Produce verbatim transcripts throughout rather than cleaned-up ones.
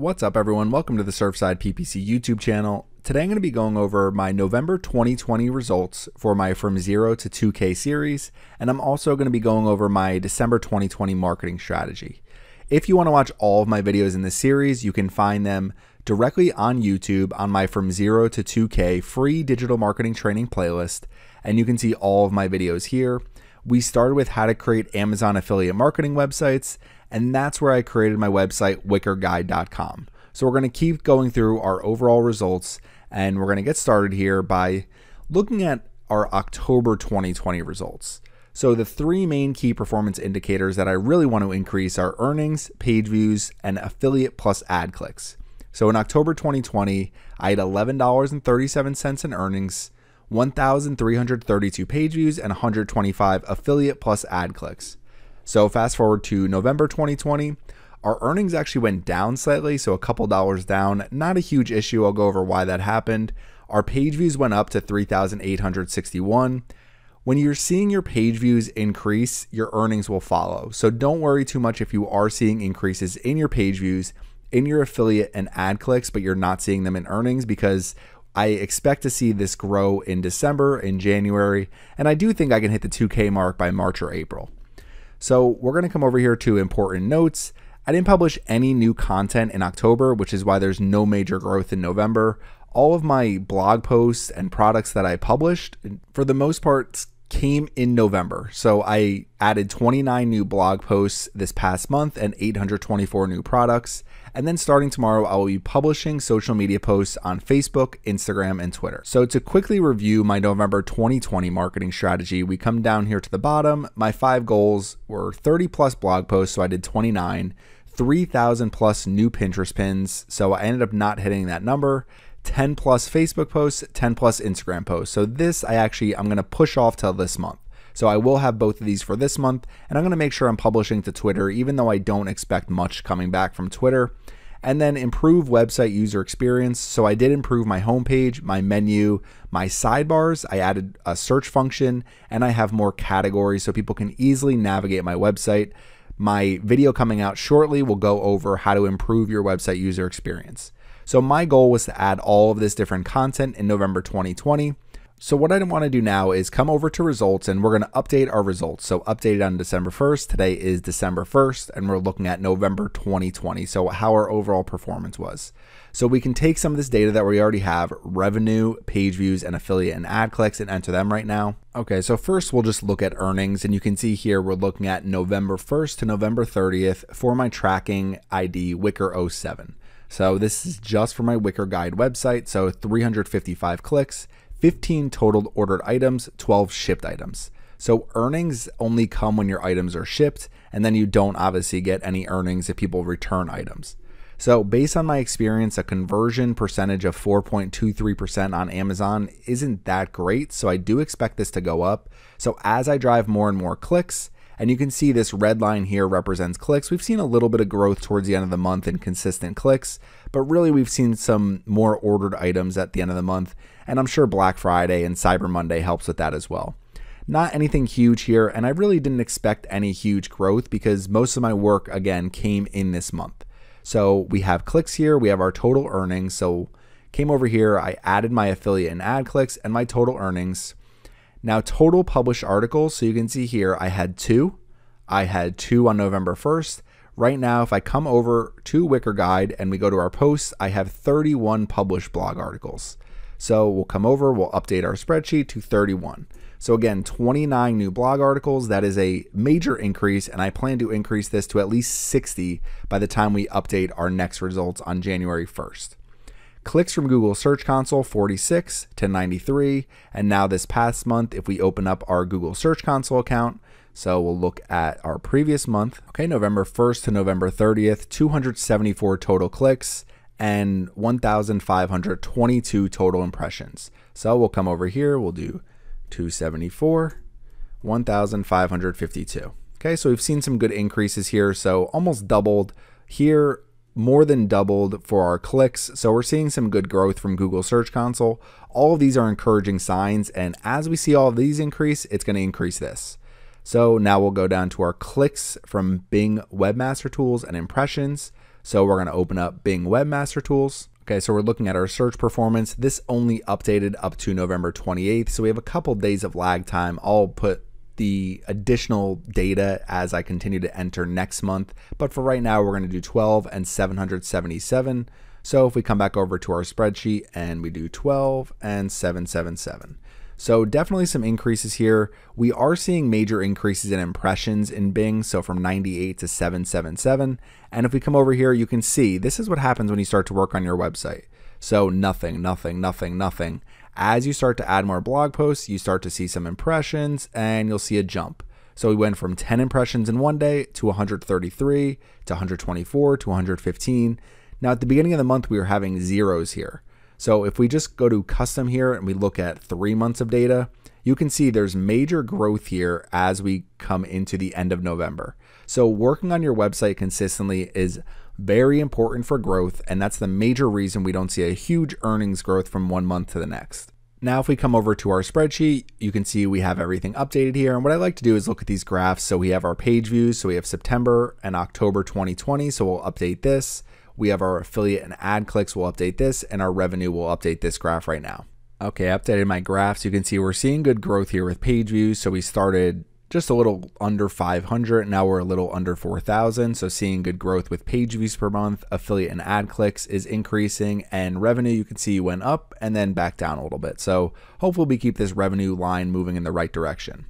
What's up, everyone? Welcome to the Surfside P P C YouTube channel. Today I'm going to be going over my November twenty twenty results for my From Zero to two K series, and I'm also going to be going over my December twenty twenty marketing strategy. If you want to watch all of my videos in this series, you can find them directly on YouTube on my From Zero to two K free digital marketing training playlist, and you can see all of my videos here. We started with how to create Amazon affiliate marketing websites, and that's where I created my website, wicker guide dot com. So we're going to keep going through our overall results, and we're going to get started here by looking at our October twenty twenty results. So the three main key performance indicators that I really want to increase are earnings, page views, and affiliate plus ad clicks. So in October twenty twenty, I had eleven dollars and thirty-seven cents in earnings, one thousand three hundred thirty-two page views, and one hundred twenty-five affiliate plus ad clicks. So fast forward to November twenty twenty, our earnings actually went down slightly, so a couple dollars down, not a huge issue. I'll go over why that happened. Our page views went up to three thousand eight hundred sixty-one. When you're seeing your page views increase, your earnings will follow. So don't worry too much if you are seeing increases in your page views, in your affiliate and ad clicks, but you're not seeing them in earnings, because I expect to see this grow in December, in January, and I do think I can hit the two K mark by March or April. So we're going to come over here to important notes. I didn't publish any new content in October, which is why there's no major growth in November. All of my blog posts and products that I published, for the most part, came in November. So I added twenty-nine new blog posts this past month and eight hundred twenty-four new products. And then starting tomorrow, I will be publishing social media posts on Facebook, Instagram, and Twitter. So to quickly review my November twenty twenty marketing strategy, we come down here to the bottom. My five goals were thirty plus blog posts, so I did twenty-nine, three thousand plus new Pinterest pins, so I ended up not hitting that number, ten plus Facebook posts, ten plus Instagram posts. So this I actually, I'm going to push off till this month. So I will have both of these for this month, and I'm going to make sure I'm publishing to Twitter, even though I don't expect much coming back from Twitter. And then improve website user experience. So I did improve my homepage, my menu, my sidebars. I added a search function, and I have more categories so people can easily navigate my website. My video coming out shortly will go over how to improve your website user experience. So my goal was to add all of this different content in November twenty twenty. So what I want to do now is come over to results, and we're going to update our results. So updated on December first. Today is December first, and we're looking at November twenty twenty. So how our overall performance was. So we can take some of this data that we already have, revenue, page views, and affiliate and ad clicks, and enter them right now. Okay, so first we'll just look at earnings, and you can see here we're looking at November first to November thirtieth for my tracking I D Wicker oh seven. So this is just for my Wicker Guide website. So three hundred fifty-five clicks, fifteen total ordered items, twelve shipped items. So earnings only come when your items are shipped, and then you don't obviously get any earnings if people return items. So based on my experience, a conversion percentage of four point two three percent on Amazon isn't that great, so I do expect this to go up. So as I drive more and more clicks, and you can see this red line here represents clicks. We've seen a little bit of growth towards the end of the month in consistent clicks, but really we've seen some more ordered items at the end of the month. And I'm sure Black Friday and Cyber Monday helps with that as well. Not anything huge here. And I really didn't expect any huge growth because most of my work, again, came in this month. So we have clicks here. We have our total earnings. So came over here, I added my affiliate and ad clicks and my total earnings. Now total published articles, so you can see here I had two. I had two on November first. Right now, if I come over to Wicker Guide and we go to our posts, I have thirty-one published blog articles. So we'll come over, we'll update our spreadsheet to thirty-one. So again, twenty-nine new blog articles. That is a major increase, and I plan to increase this to at least sixty by the time we update our next results on January first. Clicks from Google Search Console, forty-six to ninety-three. And now this past month, if we open up our Google Search Console account, so we'll look at our previous month. Okay, November first to November thirtieth, two hundred seventy-four total clicks and one thousand five hundred twenty-two total impressions. So we'll come over here, we'll do two seventy-four, one thousand five hundred fifty-two. Okay, so we've seen some good increases here. So almost doubled here, more than doubled for our clicks. So we're seeing some good growth from Google Search Console. All of these are encouraging signs. And as we see all of these increase, it's going to increase this. So now we'll go down to our clicks from Bing Webmaster Tools and impressions. So we're gonna open up Bing Webmaster Tools. Okay, so we're looking at our search performance. This only updated up to November twenty-eighth. So we have a couple days of lag time. I'll put the additional data as I continue to enter next month. But for right now, we're gonna do twelve and seven hundred seventy-seven. So if we come back over to our spreadsheet and we do twelve and seven seventy-seven. So definitely some increases here. We are seeing major increases in impressions in Bing, so from ninety-eight to seven seventy-seven. And if we come over here, you can see this is what happens when you start to work on your website. So nothing, nothing, nothing, nothing. As you start to add more blog posts, you start to see some impressions and you'll see a jump. So we went from ten impressions in one day to one hundred thirty-three, to one hundred twenty-four, to one hundred fifteen. Now at the beginning of the month, we were having zeros here. So if we just go to custom here and we look at three months of data, you can see there's major growth here as we come into the end of November. So working on your website consistently is very important for growth, and that's the major reason we don't see a huge earnings growth from one month to the next. Now, if we come over to our spreadsheet, you can see we have everything updated here. And what I like to do is look at these graphs. So we have our page views. So we have September and October twenty twenty. So we'll update this. We have our affiliate and ad clicks, we'll update this, and our revenue will update this graph right now. Okay, I updated my graphs. You can see we're seeing good growth here with page views. So we started just a little under five hundred. Now we're a little under four thousand. So seeing good growth with page views per month, affiliate and ad clicks is increasing, and revenue you can see went up and then back down a little bit. So hopefully we keep this revenue line moving in the right direction.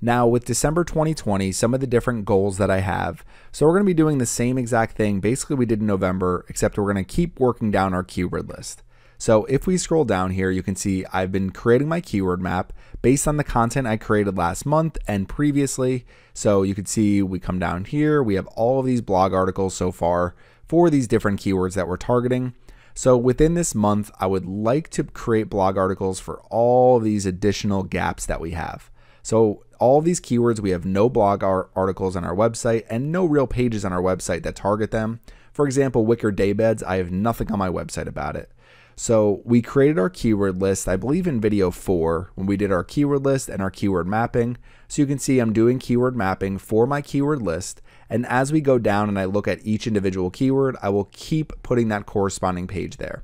Now with December twenty twenty, some of the different goals that I have. So we're gonna be doing the same exact thing basically we did in November, except we're gonna keep working down our keyword list. So if we scroll down here, you can see I've been creating my keyword map based on the content I created last month and previously. So you can see we come down here, we have all of these blog articles so far for these different keywords that we're targeting. So within this month, I would like to create blog articles for all of these additional gaps that we have. So all of these keywords, we have no blog articles on our website and no real pages on our website that target them. For example, wicker daybeds, I have nothing on my website about it. So we created our keyword list, I believe in video four, when we did our keyword list and our keyword mapping. So you can see I'm doing keyword mapping for my keyword list. And as we go down and I look at each individual keyword, I will keep putting that corresponding page there.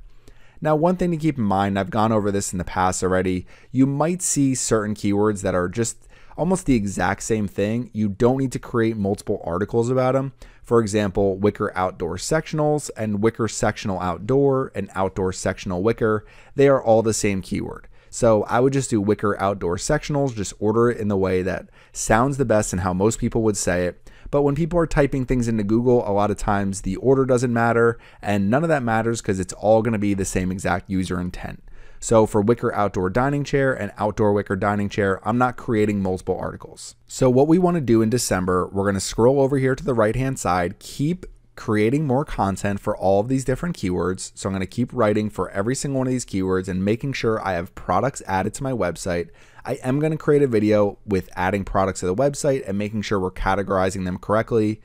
Now, one thing to keep in mind, I've gone over this in the past already, you might see certain keywords that are just almost the exact same thing. You don't need to create multiple articles about them. For example, wicker outdoor sectionals and wicker sectional outdoor and outdoor sectional wicker, they are all the same keyword. So I would just do wicker outdoor sectionals, just order it in the way that sounds the best and how most people would say it. But when people are typing things into Google, a lot of times the order doesn't matter, and none of that matters because it's all going to be the same exact user intent. So for wicker outdoor dining chair and outdoor wicker dining chair, I'm not creating multiple articles. So what we want to do in December, we're going to scroll over here to the right hand side, keep creating more content for all of these different keywords. So I'm going to keep writing for every single one of these keywords and making sure I have products added to my website. I am going to create a video with adding products to the website and making sure we're categorizing them correctly.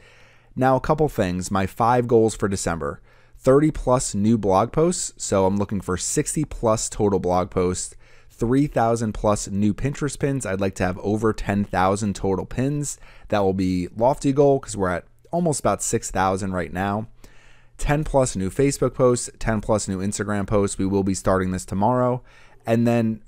Now, a couple things, my five goals for December. thirty plus new blog posts. So I'm looking for sixty plus total blog posts, three thousand plus new Pinterest pins. I'd like to have over ten thousand total pins. That will be lofty goal because we're at almost about six thousand right now. ten plus new Facebook posts, ten plus new Instagram posts. We will be starting this tomorrow. And then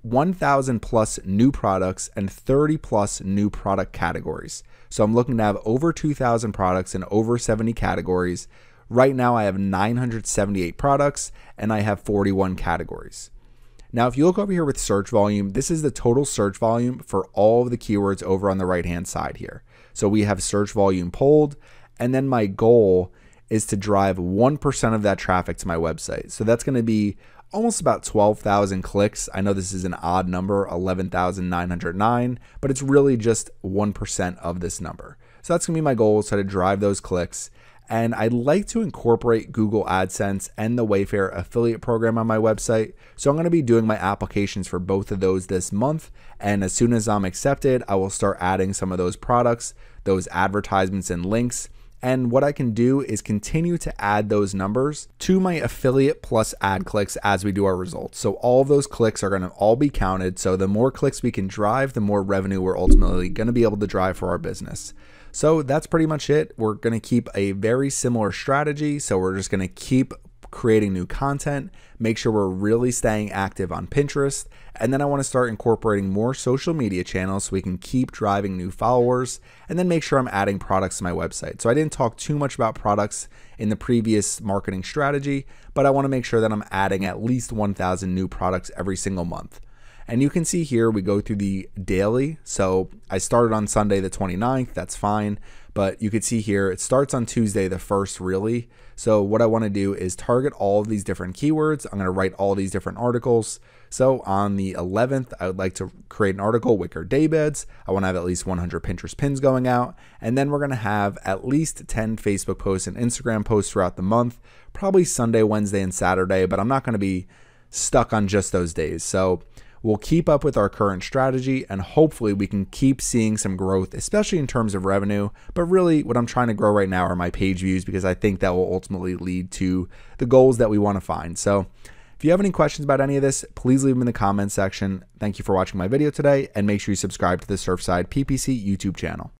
one thousand plus new products and thirty plus new product categories. So I'm looking to have over two thousand products and over seventy categories. Right now I have nine hundred seventy-eight products and I have forty-one categories. Now, if you look over here with search volume, this is the total search volume for all of the keywords over on the right-hand side here. So we have search volume pulled, and then my goal is to drive one percent of that traffic to my website. So that's gonna be almost about twelve thousand clicks. I know this is an odd number, eleven thousand nine hundred nine, but it's really just one percent of this number. So that's gonna be my goal, so to drive those clicks. And I'd like to incorporate Google AdSense and the Wayfair affiliate program on my website. So I'm going to be doing my applications for both of those this month. And as soon as I'm accepted, I will start adding some of those products, those advertisements and links. And what I can do is continue to add those numbers to my affiliate plus ad clicks as we do our results. So all of those clicks are going to all be counted. So the more clicks we can drive, the more revenue we're ultimately going to be able to drive for our business. So that's pretty much it. We're going to keep a very similar strategy. So we're just going to keep creating new content, make sure we're really staying active on Pinterest. And then I want to start incorporating more social media channels so we can keep driving new followers, and then make sure I'm adding products to my website. So I didn't talk too much about products in the previous marketing strategy, but I want to make sure that I'm adding at least one thousand new products every single month. And you can see here, we go through the daily. So I started on Sunday the twenty-ninth, that's fine. But you could see here, it starts on Tuesday the first really. So what I wanna do is target all of these different keywords. I'm gonna write all these different articles. So on the eleventh, I would like to create an article, Wicker Daybeds. I wanna have at least one hundred Pinterest pins going out. And then we're gonna have at least ten Facebook posts and Instagram posts throughout the month, probably Sunday, Wednesday, and Saturday, but I'm not gonna be stuck on just those days. So we'll keep up with our current strategy, and hopefully we can keep seeing some growth, especially in terms of revenue. But really what I'm trying to grow right now are my page views, because I think that will ultimately lead to the goals that we want to find. So if you have any questions about any of this, please leave them in the comments section. Thank you for watching my video today, and make sure you subscribe to the Surfside P P C YouTube channel.